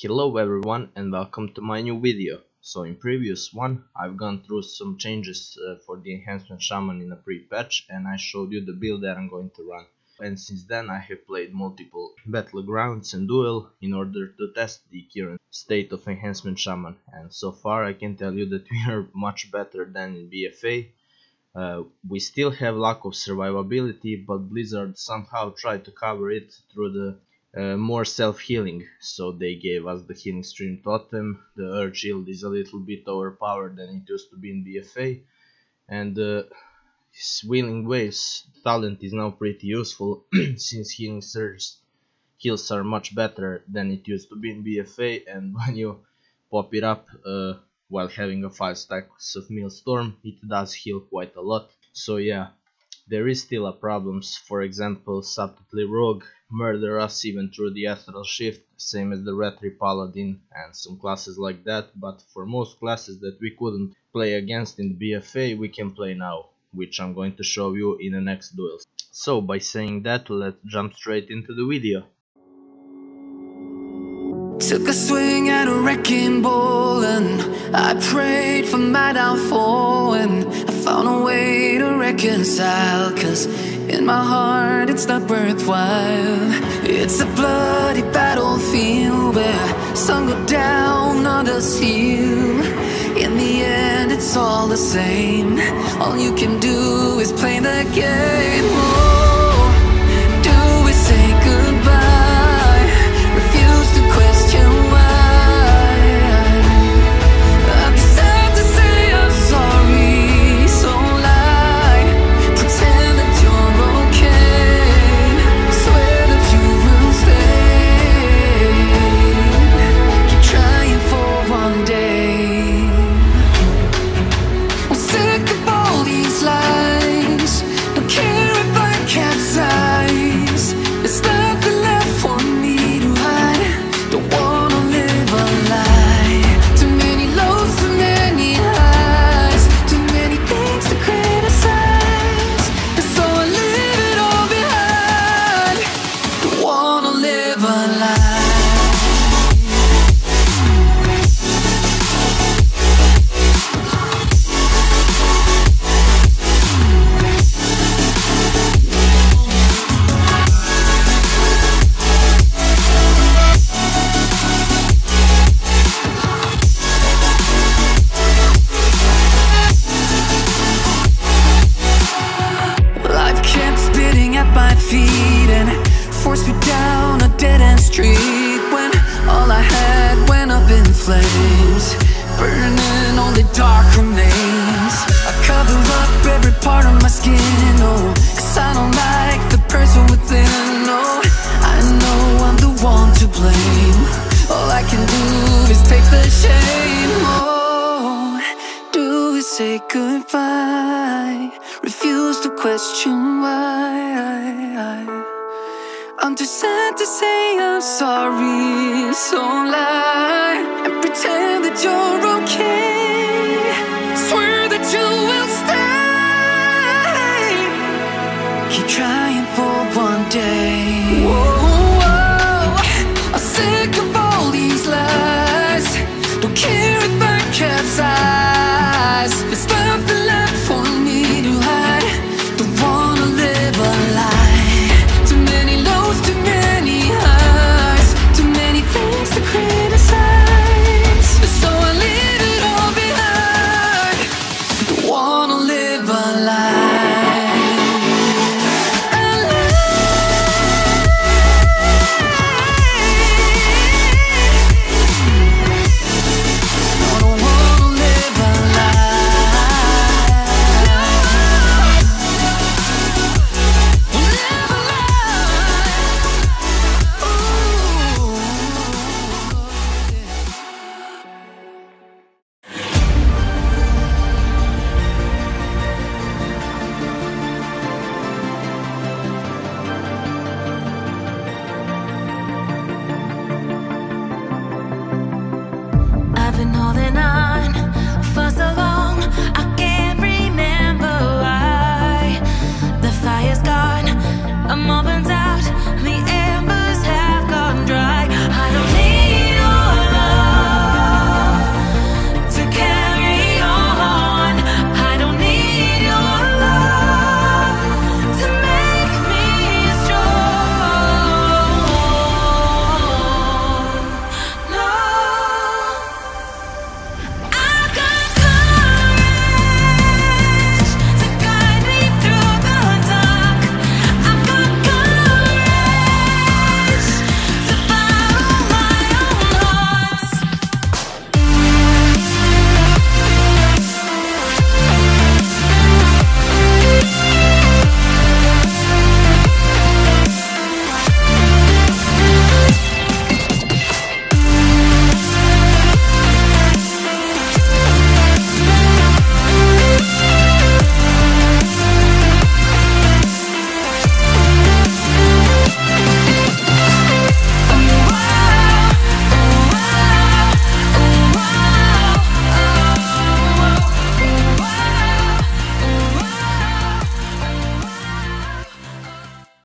Hello everyone and welcome to my new video. So in previous one I've gone through some changes for the enhancement shaman in a pre-patch, and I showed you the build that I'm going to run. And since then I have played multiple battlegrounds and duel in order to test the current state of enhancement shaman, and so far I can tell you that we are much better than in BFA. We still have lack of survivability, but Blizzard somehow tried to cover it through the more self-healing, so they gave us the healing stream totem. The earth shield is a little bit overpowered than it used to be in BFA, and the healing waves talent is now pretty useful since healing surge heals are much better than it used to be in BFA, and when you pop it up while having a 5 stacks of maelstrom, it does heal quite a lot. So yeah, there is still a problems. For example, subtlety rogue murder us even through the ethereal shift, same as the retri paladin and some classes like that. But for most classes that we couldn't play against in BFA, we can play now, which I'm going to show you in the next duel. So by saying that, let's jump straight into the video. Took a swing at a wrecking ball and I prayed for my downfall, and I found a way to reconcile, cause in my heart it's not worthwhile. It's a bloody battlefield where some go down, others heal. In the end it's all the same, all you can do is play the game. Oh, do we say goodbye? Flames burning, only dark remains. I cover up every part of my skin, oh, cause I don't like the person within. Oh, I know I'm the one to blame, all I can do is take the shame. Oh, do we say goodbye? Refuse to question why. I'm too sad to say I'm sorry, so lie and pretend that you're wrong.